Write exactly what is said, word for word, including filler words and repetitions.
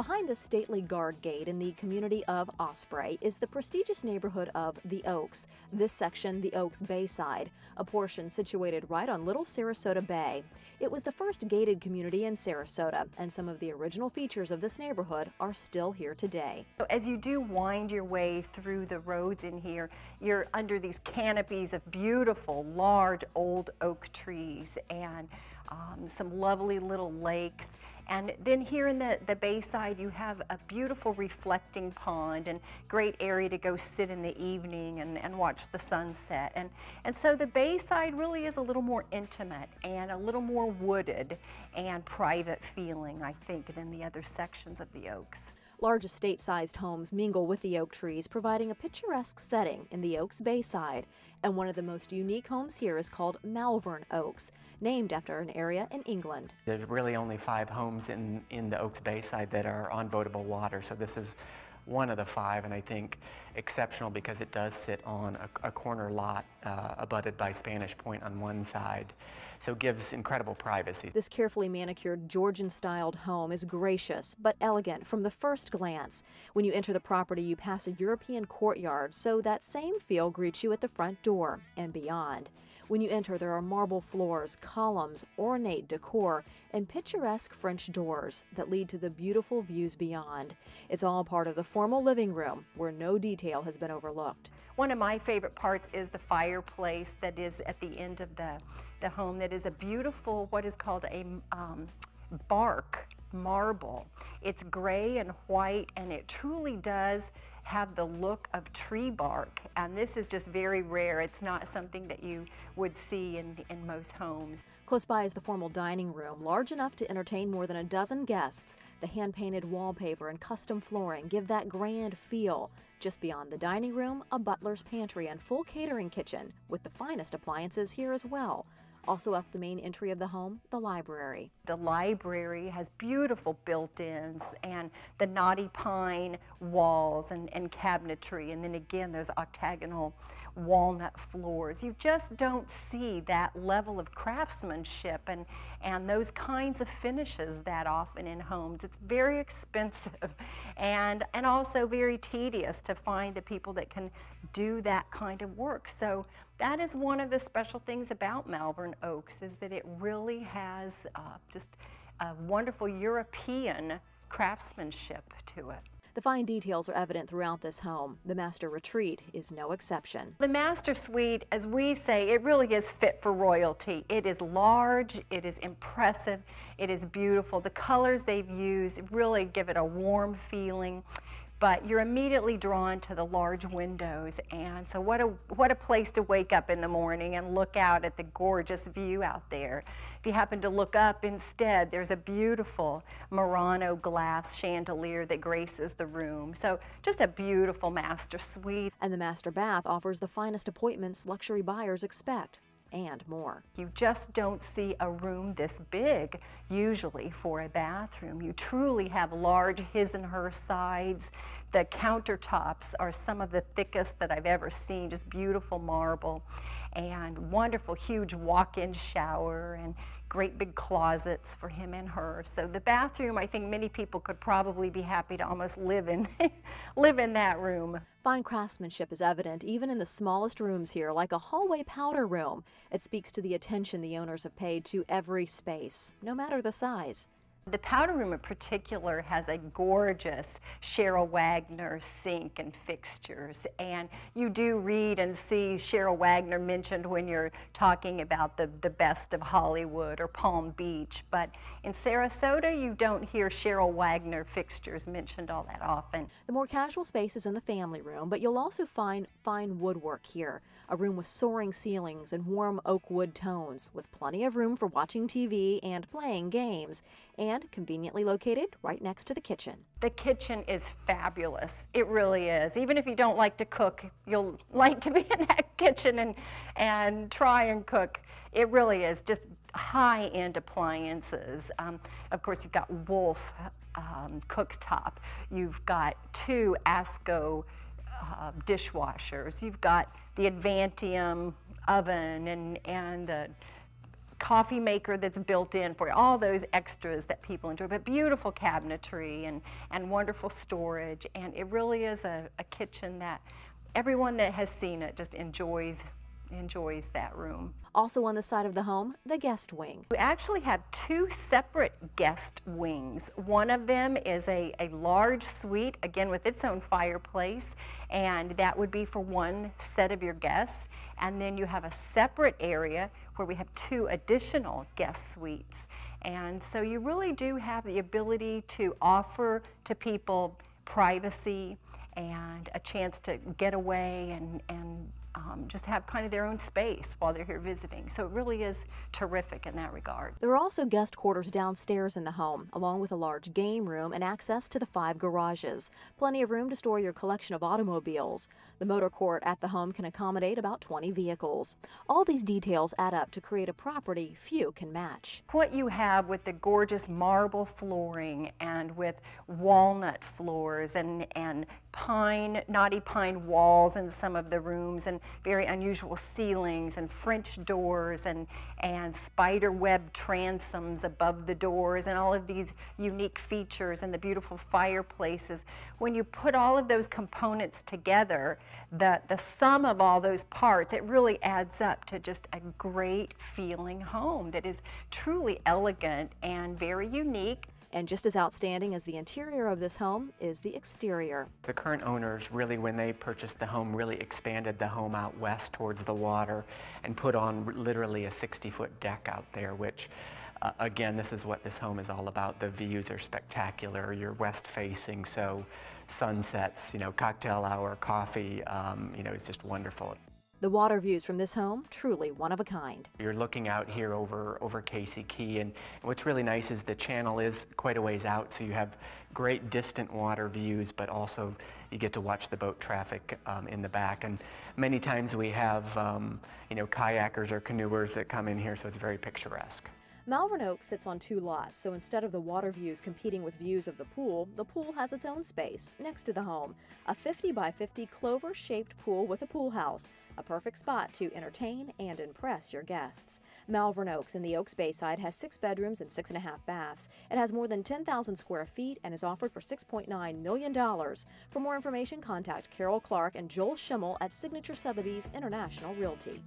Behind the stately guard gate in the community of Osprey is the prestigious neighborhood of The Oaks, this section the Oaks Bayside, a portion situated right on Little Sarasota Bay. It was the first gated community in Sarasota, and some of the original features of this neighborhood are still here today. So as you do wind your way through the roads in here, you're under these canopies of beautiful, large old oak trees and um, some lovely little lakes. And then here in the, the Bayside, you have a beautiful reflecting pond and great area to go sit in the evening and, and watch the sunset. And, and so the Bayside really is a little more intimate and a little more wooded and private feeling, I think, than the other sections of the Oaks. Large estate-sized homes mingle with the oak trees, providing a picturesque setting in the Oaks Bayside. And one of the most unique homes here is called Malvern Oaks, named after an area in England. There's really only five homes in, in the Oaks Bayside that are on boatable water, so this is one of the five, and I think exceptional because it does sit on a, a corner lot uh, abutted by Spanish Point on one side, so gives incredible privacy. This carefully manicured Georgian-styled home is gracious but elegant from the first glance. When you enter the property, you pass a European courtyard, so that same feel greets you at the front door and beyond. When you enter, there are marble floors, columns, ornate decor, and picturesque French doors that lead to the beautiful views beyond. It's all part of the formal living room where no detail has been overlooked. One of my favorite parts is the fireplace that is at the end of the, the home that is a beautiful, what is called a um, bark marble. It's gray and white, and it truly does have the look of tree bark, and this is just very rare. It's not something that you would see in, in most homes. Close by is the formal dining room, large enough to entertain more than a dozen guests. The hand-painted wallpaper and custom flooring give that grand feel. Just beyond the dining room, a butler's pantry and full catering kitchen, with the finest appliances here as well. Also off the main entry of the home, the library. The library has beautiful built-ins and the knotty pine walls and, and cabinetry, and then again those octagonal walnut floors. You just don't see that level of craftsmanship and, and those kinds of finishes that often in homes. It's very expensive and, and also very tedious to find the people that can do that kind of work. So that is one of the special things about Malvern Oaks, is that it really has uh, just a wonderful European craftsmanship to it. The fine details are evident throughout this home. The master retreat is no exception. The master suite, as we say, it really is fit for royalty. It is large, it is impressive, it is beautiful. The colors they've used really give it a warm feeling, but you're immediately drawn to the large windows. And so what a, what a place to wake up in the morning and look out at the gorgeous view out there. If you happen to look up instead, there's a beautiful Murano glass chandelier that graces the room. So just a beautiful master suite. And the master bath offers the finest appointments luxury buyers expect, and more. You just don't see a room this big usually for a bathroom. You truly have large his and her sides. The countertops are some of the thickest that I've ever seen, just beautiful marble, and wonderful huge walk-in shower and great big closets for him and her. So the bathroom, I think many people could probably be happy to almost live in live in that room. Fine craftsmanship is evident even in the smallest rooms here, like a hallway powder room. It speaks to the attention the owners have paid to every space, no matter the size. The powder room in particular has a gorgeous Cheryl Wagner sink and fixtures, and you do read and see Cheryl Wagner mentioned when you're talking about the, the best of Hollywood or Palm Beach, but in Sarasota you don't hear Cheryl Wagner fixtures mentioned all that often. The more casual space is in the family room, but you'll also find fine woodwork here, a room with soaring ceilings and warm oak wood tones, with plenty of room for watching T V and playing games, and conveniently located right next to the kitchen. The kitchen is fabulous. It really is. Even if you don't like to cook, you'll like to be in that kitchen and, and try and cook. It really is just high-end appliances. Um, of course, you've got Wolf um, cooktop. You've got two Asco uh, dishwashers. You've got the Advantium oven and, and the coffee maker that's built in for all those extras that people enjoy, but beautiful cabinetry and, and wonderful storage. And it really is a, a kitchen that everyone that has seen it just enjoys enjoys that room. Also on the side of the home, the guest wing. We actually have two separate guest wings. One of them is a, a large suite, again with its own fireplace, and that would be for one set of your guests. And then you have a separate area where we have two additional guest suites. And so you really do have the ability to offer to people privacy and a chance to get away and, and Um, just have kind of their own space while they're here visiting. So it really is terrific in that regard. There are also guest quarters downstairs in the home, along with a large game room and access to the five garages. Plenty of room to store your collection of automobiles. The motor court at the home can accommodate about twenty vehicles. All these details add up to create a property few can match. What you have with the gorgeous marble flooring and with walnut floors and, and pine, knotty pine walls in some of the rooms, and very unusual ceilings and French doors and, and spider web transoms above the doors and all of these unique features and the beautiful fireplaces. When you put all of those components together, the, the sum of all those parts, it really adds up to just a great feeling home that is truly elegant and very unique. And just as outstanding as the interior of this home is the exterior. The current owners really, when they purchased the home, really expanded the home out west towards the water and put on literally a sixty-foot deck out there, which uh, again, this is what this home is all about. The views are spectacular. You're west facing, so sunsets, you know, cocktail hour, coffee, um, you know, it's just wonderful. The water views from this home, truly one of a kind. You're looking out here over, over Casey Key, and what's really nice is the channel is quite a ways out, so you have great distant water views, but also you get to watch the boat traffic um, in the back. And many times we have, um, you know, kayakers or canoers that come in here, so it's very picturesque. Malvern Oaks sits on two lots, so instead of the water views competing with views of the pool, the pool has its own space next to the home. A fifty by fifty clover-shaped pool with a pool house, a perfect spot to entertain and impress your guests. Malvern Oaks in the Oaks Bayside has six bedrooms and six and a half baths. It has more than ten thousand square feet and is offered for six point nine million dollars. For more information, contact Carol Clark and Joel Schimmel at Signataure Sotheby's International Realty.